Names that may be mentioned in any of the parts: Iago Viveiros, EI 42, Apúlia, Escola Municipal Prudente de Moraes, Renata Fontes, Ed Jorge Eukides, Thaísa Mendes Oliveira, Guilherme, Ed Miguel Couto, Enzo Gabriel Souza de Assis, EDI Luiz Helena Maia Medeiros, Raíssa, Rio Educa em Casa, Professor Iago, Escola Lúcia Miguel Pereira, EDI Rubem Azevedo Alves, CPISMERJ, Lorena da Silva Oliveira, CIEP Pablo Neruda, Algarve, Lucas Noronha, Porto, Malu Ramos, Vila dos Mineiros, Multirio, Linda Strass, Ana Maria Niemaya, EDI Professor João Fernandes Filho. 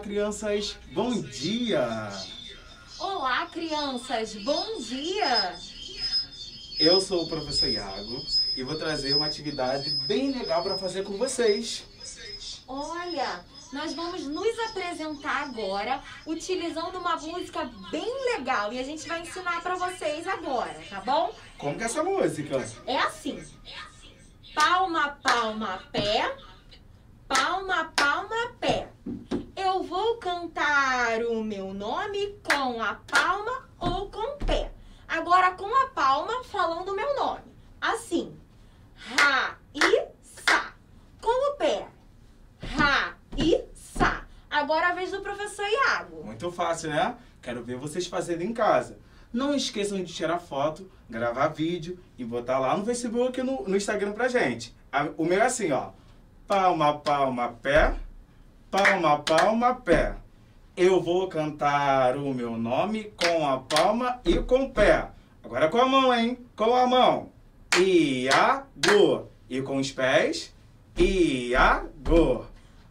crianças. Bom dia! Olá, crianças! Bom dia! Eu sou o professor Iago e vou trazer uma atividade bem legal para fazer com vocês. Olha, nós vamos nos apresentar agora utilizando uma música bem legal e a gente vai ensinar para vocês agora, tá bom? Como que é essa música? É assim. Palma, palma, pé. Palma, palma, pé. Eu vou cantar o meu nome com a palma ou com o pé. Agora com a palma falando o meu nome. Assim. Raíssa. Com o pé. Raíssa. Agora a vez do professor Iago. Muito fácil, né? Quero ver vocês fazendo em casa. Não esqueçam de tirar foto, gravar vídeo e botar lá no Facebook e no Instagram pra gente. O meu é assim, ó. Palma, palma, pé. Palma, palma, pé. Eu vou cantar o meu nome com a palma e com o pé. Agora com a mão, hein? Com a mão. Iago. E com os pés. Iago.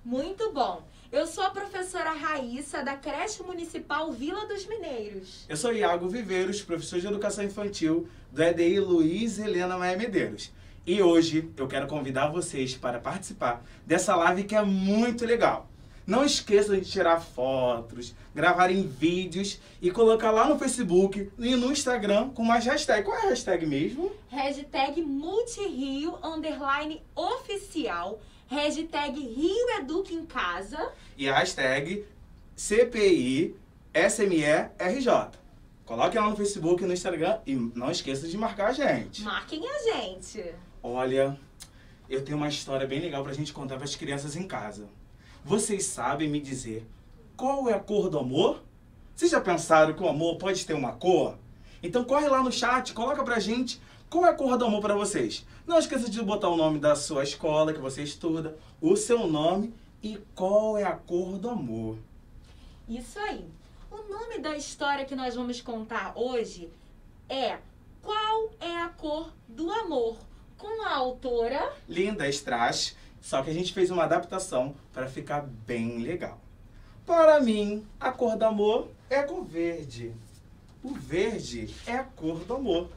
Muito bom. Eu sou a professora Raíssa, da creche municipal Vila dos Mineiros. Eu sou Iago Viveiros, professor de Educação Infantil do EDI Luiz Helena Maia Medeiros. E hoje eu quero convidar vocês para participar dessa live que é muito legal. Não esqueçam de tirar fotos, gravarem vídeos e colocar lá no Facebook e no Instagram com mais hashtag. Qual é a hashtag mesmo? Hashtag Multirio, _oficial. Hashtag Rio Educa em Casa. E a hashtag CPISMERJ. Coloque lá no Facebook e no Instagram e não esqueça de marcar a gente. Marquem a gente. Olha, eu tenho uma história bem legal pra gente contar pras crianças em casa. Vocês sabem me dizer qual é a cor do amor? Vocês já pensaram que o amor pode ter uma cor? Então corre lá no chat, coloca pra gente. Qual é a cor do amor para vocês? Não esqueça de botar o nome da sua escola que você estuda, o seu nome e qual é a cor do amor. Isso aí. O nome da história que nós vamos contar hoje é Qual é a Cor do Amor? Com a autora Linda Strass, só que a gente fez uma adaptação para ficar bem legal. Para mim, a cor do amor é a cor verde. O verde é a cor do amor.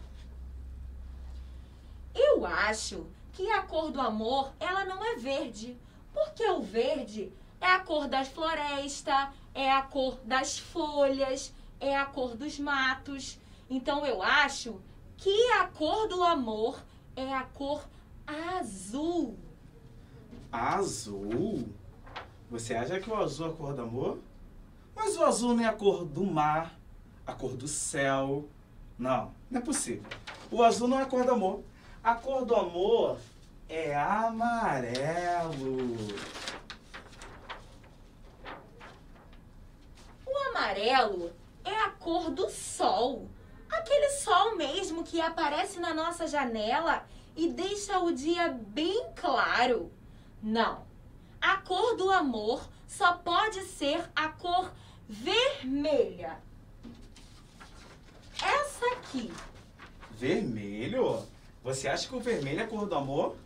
Eu acho que a cor do amor, ela não é verde, porque o verde é a cor da floresta, é a cor das folhas, é a cor dos matos. Então eu acho que a cor do amor é a cor azul. Azul? Você acha que o azul é a cor do amor? Mas o azul não é a cor do mar, a cor do céu. Não, não é possível. O azul não é a cor do amor. A cor do amor é amarelo. O amarelo é a cor do sol. Aquele sol mesmo que aparece na nossa janela e deixa o dia bem claro. Não. A cor do amor só pode ser a cor vermelha. Essa aqui. Vermelho? Você acha que o vermelho é a cor do amor?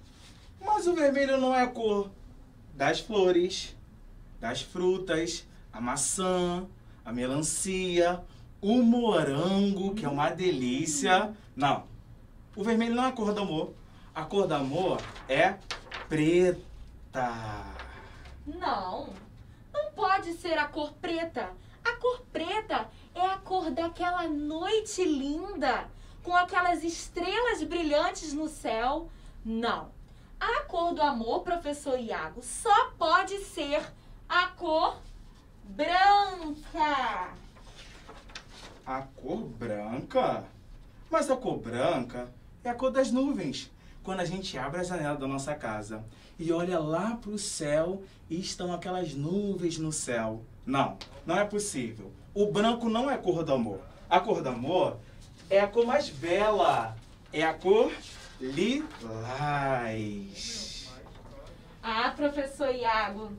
Mas o vermelho não é a cor das flores, das frutas, a maçã, a melancia, o morango, que é uma delícia. Não, o vermelho não é a cor do amor. A cor do amor é preta. Não, não pode ser a cor preta. A cor preta é a cor daquela noite linda, com aquelas estrelas brilhantes no céu. Não. A cor do amor, professor Iago, só pode ser a cor branca. A cor branca? Mas a cor branca é a cor das nuvens. Quando a gente abre a janela da nossa casa e olha lá para o céu e estão aquelas nuvens no céu. Não, não é possível. O branco não é a cor do amor. A cor do amor é a cor mais bela, é a cor lilás. Ah, professor Iago,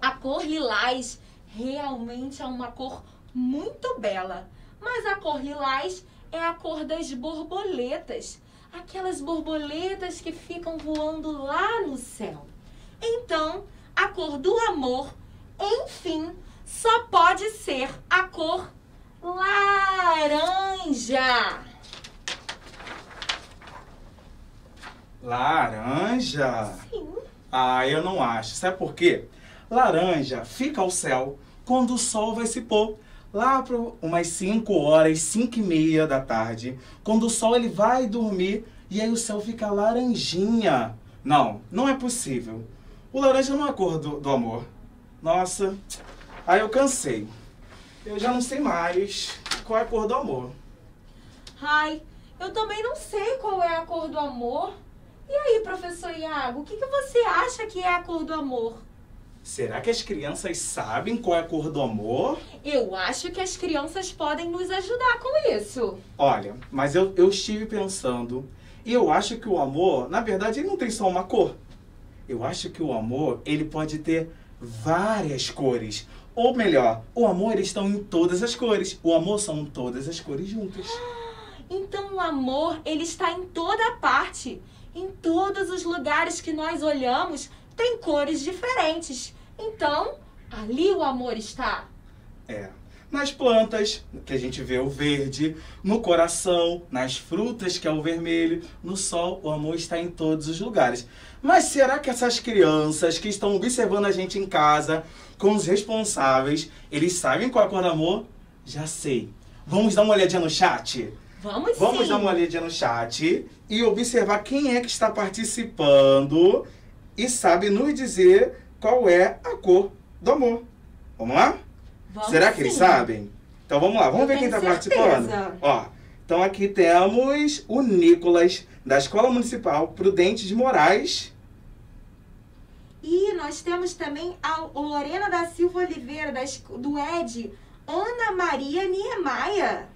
a cor lilás realmente é uma cor muito bela. Mas a cor lilás é a cor das borboletas, aquelas borboletas que ficam voando lá no céu. Então, a cor do amor, enfim, pode ser a cor laranja. Laranja? Sim. Ah, eu não acho. Sabe por quê? Laranja fica ao céu quando o sol vai se pôr. Lá para umas 5 horas, 5 e meia da tarde, quando o sol ele vai dormir e aí o céu fica laranjinha. Não, não é possível. O laranja não é a cor do amor. Nossa, aí eu cansei. Eu já não sei mais qual é a cor do amor. Ai, eu também não sei qual é a cor do amor. E aí, professor Iago, o que você acha que é a cor do amor? Será que as crianças sabem qual é a cor do amor? Eu acho que as crianças podem nos ajudar com isso. Olha, mas eu estive pensando e eu acho que o amor, na verdade, ele não tem só uma cor. Eu acho que o amor, ele pode ter várias cores. Ou melhor, o amor, eles estão em todas as cores. O amor são todas as cores juntas. Então o amor, ele está em toda parte. Em todos os lugares que nós olhamos, tem cores diferentes. Então, ali o amor está. É. Nas plantas, que a gente vê o verde, no coração, nas frutas, que é o vermelho, no sol, o amor está em todos os lugares. Mas será que essas crianças que estão observando a gente em casa, com os responsáveis, eles sabem qual é a cor do amor? Já sei. Vamos dar uma olhadinha no chat? Vamos sim. Vamos dar uma olhadinha no chat e observar quem é que está participando e sabe nos dizer qual é a cor do amor. Vamos lá? Vamos. Será que sim. Eles sabem? Então vamos lá, vamos ver quem está participando. Ó, então aqui temos o Nicolas, da Escola Municipal Prudente de Moraes. E nós temos também a Lorena da Silva Oliveira, do ED, Ana Maria Niemaya.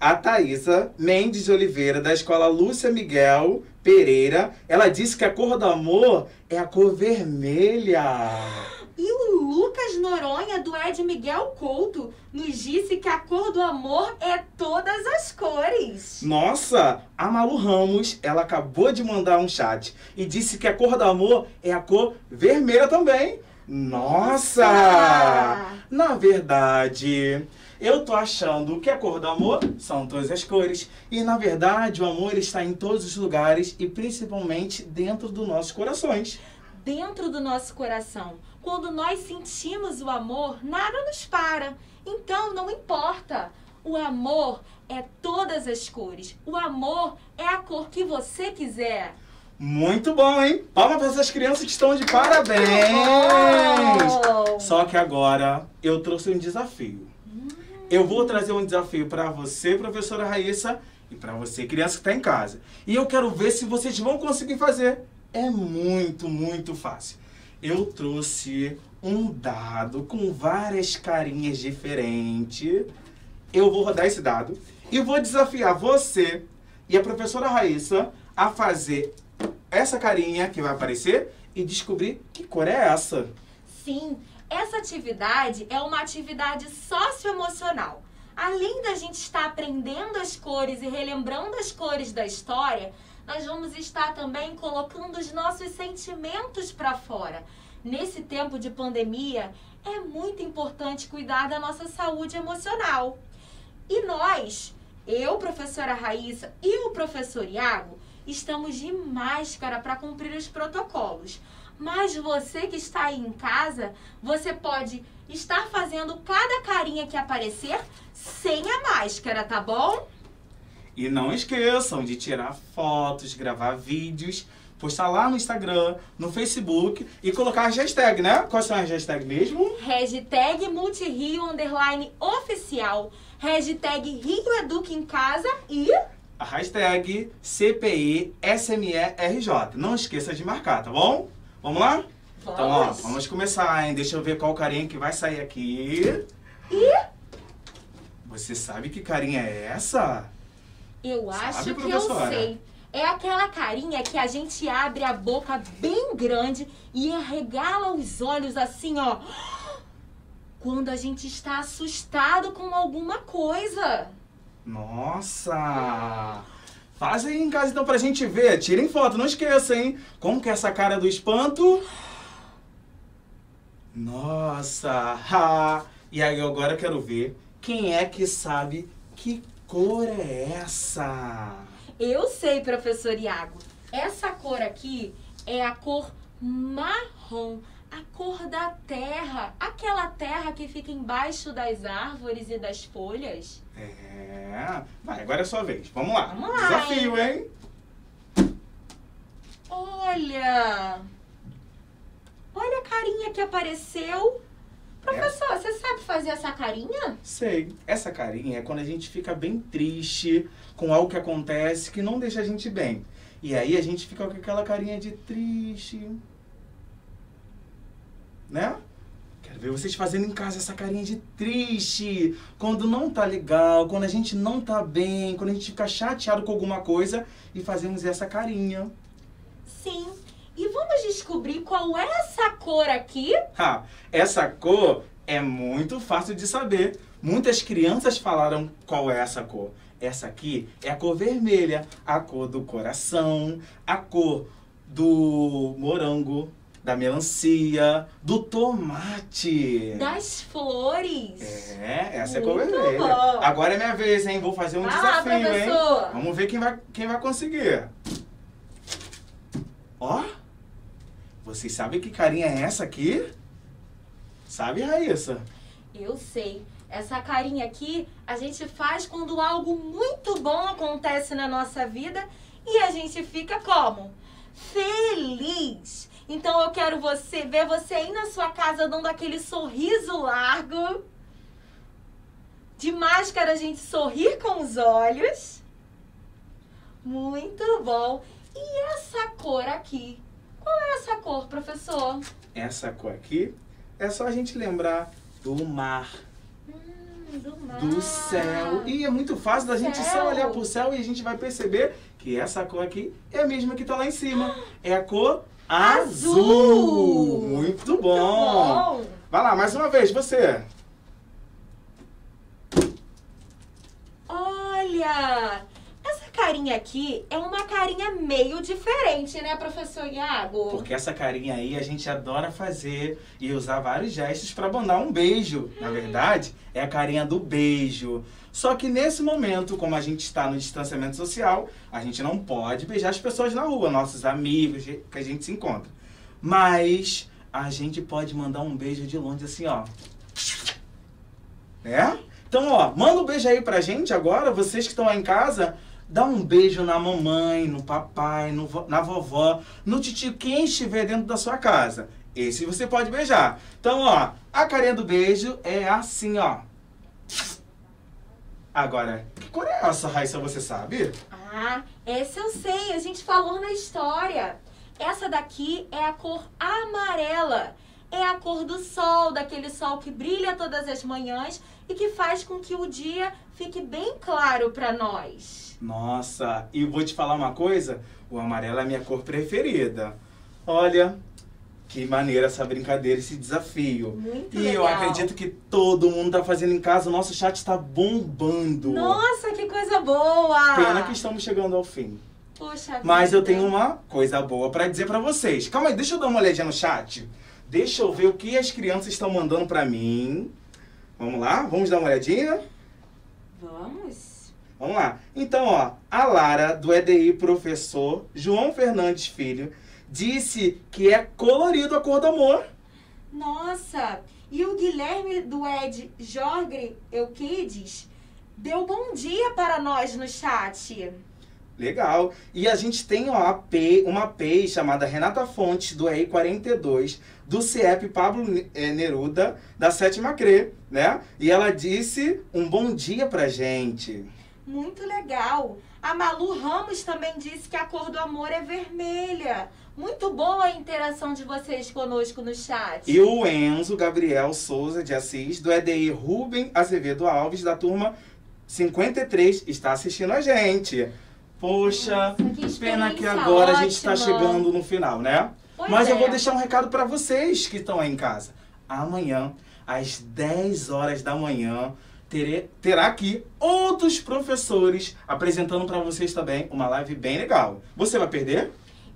A Thaísa Mendes Oliveira, da Escola Lúcia Miguel Pereira, ela disse que a cor do amor é a cor vermelha. E o Lucas Noronha, do Ed Miguel Couto, nos disse que a cor do amor é todas as cores. Nossa, a Malu Ramos, ela acabou de mandar um chat e disse que a cor do amor é a cor vermelha também. Nossa! Na verdade, eu tô achando que a cor do amor são todas as cores. E, na verdade, o amor está em todos os lugares e principalmente dentro dos nossos corações. Dentro do nosso coração. Quando nós sentimos o amor, nada nos para. Então, não importa. O amor é todas as cores. O amor é a cor que você quiser. Muito bom, hein? Palmas para essas crianças que estão de parabéns! Oh! Só que agora eu trouxe um desafio. Eu vou trazer um desafio para você, professora Raíssa, e para você, criança que está em casa. E eu quero ver se vocês vão conseguir fazer. É muito, muito fácil. Eu trouxe um dado com várias carinhas diferentes. Eu vou rodar esse dado e vou desafiar você e a professora Raíssa a fazer essa carinha que vai aparecer e descobrir que cor é essa. Sim. Essa atividade é uma atividade socioemocional. Além da gente estar aprendendo as cores e relembrando as cores da história, nós vamos estar também colocando os nossos sentimentos para fora. Nesse tempo de pandemia, é muito importante cuidar da nossa saúde emocional. E nós, eu, professora Raíssa, e o professor Iago, estamos de máscara para cumprir os protocolos. Mas você que está aí em casa, você pode estar fazendo cada carinha que aparecer sem a máscara, tá bom? E não esqueçam de tirar fotos, gravar vídeos, postar lá no Instagram, no Facebook e colocar as hashtags, né? Quais são as hashtags mesmo? Hashtag Multirio _ oficial, hashtag Rio Educa em Casa e... a hashtag CPISMERJ. Não esqueça de marcar, tá bom? Vamos lá? Vamos. Então, ó, vamos começar, hein? Deixa eu ver qual carinha que vai sair aqui. E? Você sabe que carinha é essa? Eu acho que eu sei. É aquela carinha que a gente abre a boca bem grande e arregala os olhos assim, ó. Quando a gente está assustado com alguma coisa. Nossa! Ah. Faz aí em casa, então, pra gente ver. Tirem foto, não esqueçam, hein? Como que é essa cara do espanto? Nossa! Ha. E aí agora eu quero ver quem é que sabe que cor é essa. Eu sei, professor Iago. Essa cor aqui é a cor marrom, a cor da terra, aquela terra que fica embaixo das árvores e das folhas. É, vai, agora é sua vez. Vamos lá. Vamos lá. Desafio, hein? Olha! Olha a carinha que apareceu. Professor, você sabe fazer essa carinha? Sei. Essa carinha é quando a gente fica bem triste com algo que acontece que não deixa a gente bem. E aí a gente fica com aquela carinha de triste. Né? Quero ver vocês fazendo em casa essa carinha de triste. Quando não tá legal, quando a gente não tá bem, quando a gente fica chateado com alguma coisa e fazemos essa carinha. Sim. E vamos descobrir qual é essa cor aqui? Ah, essa cor é muito fácil de saber. Muitas crianças falaram qual é essa cor. Essa aqui é a cor vermelha, a cor do coração, a cor do morango, da melancia, do tomate. Das flores. É, essa muito é a cor vermelha. Bom. Agora é minha vez, hein? Vou fazer um desafio, professor. Hein? Vamos ver quem vai conseguir. Ó. Vocês sabem que carinha é essa aqui? Sabe, Raíssa? Eu sei. Essa carinha aqui a gente faz quando algo muito bom acontece na nossa vida e a gente fica como? Feliz! Então eu quero ver você aí na sua casa dando aquele sorriso largo. De máscara a gente sorrir com os olhos. Muito bom! E essa cor aqui? Qual é essa cor, professor? Essa cor aqui é só a gente lembrar do mar, do céu. E é muito fácil da gente só olhar pro céu e a gente vai perceber que essa cor aqui é a mesma que tá lá em cima. É a cor azul. Muito bom. Muito bom. Vai lá, mais uma vez, você. Olha! Essa carinha aqui é uma carinha meio diferente, né, professor Iago? Porque essa carinha aí a gente adora fazer e usar vários gestos para mandar um beijo. Na verdade, é a carinha do beijo. Só que nesse momento, como a gente está no distanciamento social, a gente não pode beijar as pessoas na rua, nossos amigos que a gente se encontra. Mas a gente pode mandar um beijo de longe assim, ó. Né? Então, ó, manda um beijo aí pra gente agora, vocês que estão lá em casa. Dá um beijo na mamãe, no papai, na vovó, no titio, quem estiver dentro da sua casa. Esse você pode beijar. Então, ó, a carinha do beijo é assim, ó. Agora, que cor é essa, Raíssa, você sabe? Ah, essa eu sei, a gente falou na história. Essa daqui é a cor amarela. É a cor do sol, daquele sol que brilha todas as manhãs e que faz com que o dia fique bem claro para nós. Nossa, e vou te falar uma coisa, o amarelo é a minha cor preferida. Olha, que maneira essa brincadeira, esse desafio. Muito legal. E eu acredito que todo mundo tá fazendo em casa, o nosso chat tá bombando. Nossa, que coisa boa! Pena que estamos chegando ao fim. Poxa vida. Mas eu tenho uma coisa boa para dizer para vocês. Calma aí, deixa eu dar uma olhadinha no chat. Deixa eu ver o que as crianças estão mandando pra mim. Vamos lá? Vamos dar uma olhadinha? Vamos. Vamos lá. Então, ó, a Lara, do EDI Professor João Fernandes Filho, disse que é colorido a cor do amor. Nossa! E o Guilherme, do Ed Jorge Eukides, deu bom dia para nós no chat. Legal. E a gente tem ó, uma PEI chamada Renata Fontes, do EI 42, do CIEP Pablo Neruda, da 7ª CRE, né? E ela disse um bom dia pra gente. Muito legal. A Malu Ramos também disse que a cor do amor é vermelha. Muito boa a interação de vocês conosco no chat. E o Enzo Gabriel Souza de Assis, do EDI Rubem Azevedo Alves, da turma 53, está assistindo a gente. Poxa, nossa, que pena que agora ótima. A gente está chegando no final, né? Pois mas eu vou deixar um recado para vocês que estão aí em casa. Amanhã, às 10 horas da manhã, terá aqui outros professores apresentando para vocês também uma live bem legal. Você vai perder?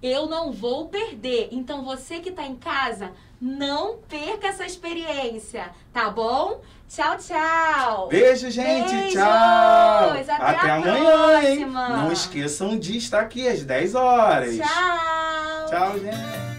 eu não vou perder. Então você que está em casa, não perca essa experiência, tá bom? Tchau, tchau! Beijo, gente! Beijos. Tchau! Até amanhã, hein? Não esqueçam de estar aqui às 10 horas. Tchau! Tchau, gente!